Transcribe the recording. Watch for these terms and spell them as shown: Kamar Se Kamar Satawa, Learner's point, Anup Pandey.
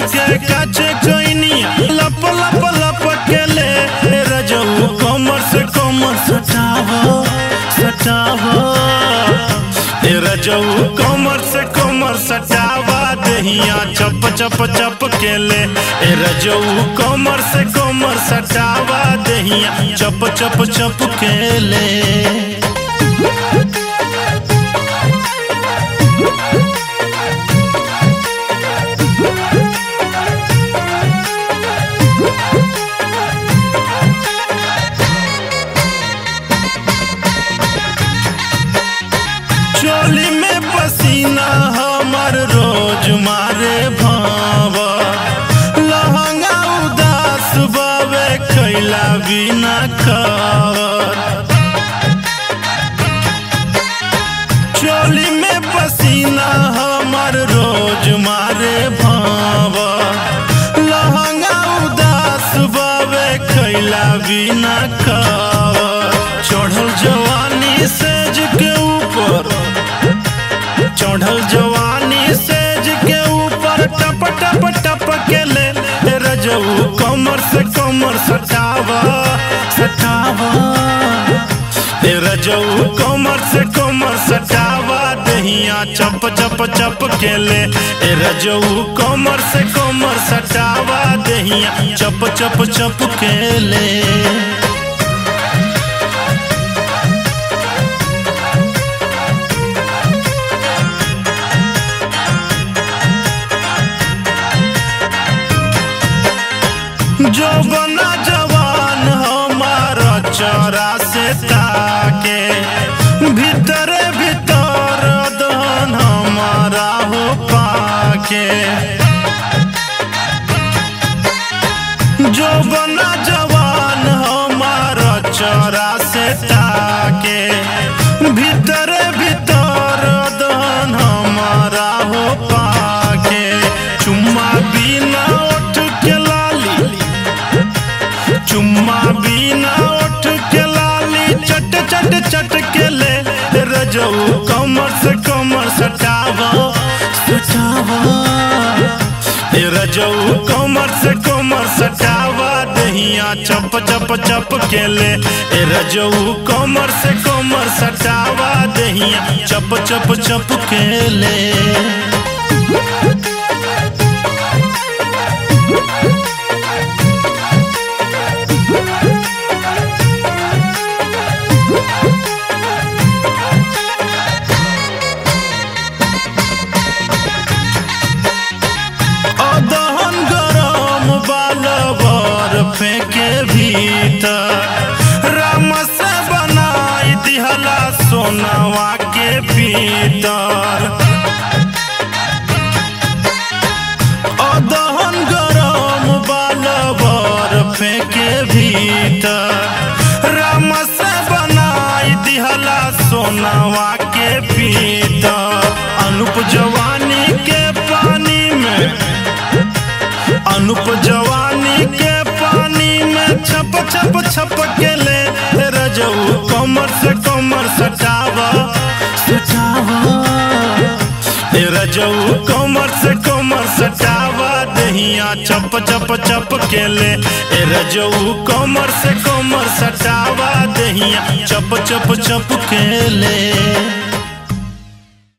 तुझे काचे कोइनिया लप लप लप के ले रजऊ कमर सटावा सटावा ए रजऊ कमर सटावा दहिया चप चप चप के ले ए रजऊ कमर सटावा दहिया चप चप चप के ले। चोली में पसीना हमार रोज मारे भावा लहंगा उदास बावे कैला बिना खावर। चोली में पसीना हमार रोज मारे भावा लहंगा उदास बावे कैला बिना खावर। चढ़ल जवानी सेज के ऊपर चढ़ल जवानी सेज के ऊपर टप टप टप के ले रजऊ कमर सटावा सटावा ए रजऊ कमर सटावा दहिया चप चप चप के ले ए रजऊ कमर सटावा दहिया चप चप चप के ले। जौबना जवान हमारा चौरा से ताके भीतरे भीतर दहन हमारा हो पाके। जौबना जवान हमारा चौरा से ताके भीतरे भीतर दहन हमारा हो पाके। चुम्मा बिना उठ के लाली चट चट चट के ले रजऊ कमर सटावा सटावा ए रजऊ कमर सटावा दहिया चप चप चप के ले ए रजऊ कमर सटावा दहिया चप चप चप के ले। रामा से बनाई दिहला सोनावा के भीतर दहन गरम बाल बर्फ के भीतर रामा से बनाई दिहला सोनावा के भीतर। अनुप जवानी के पानी में अनुप जवानी के छप छप छप के ले रजऊ कमर सटावा सटावा ए रजऊ कमर सटावा दहिया चप चप चप के ले ए रजऊ कमर सटावा दहिया चप चप चप के ले।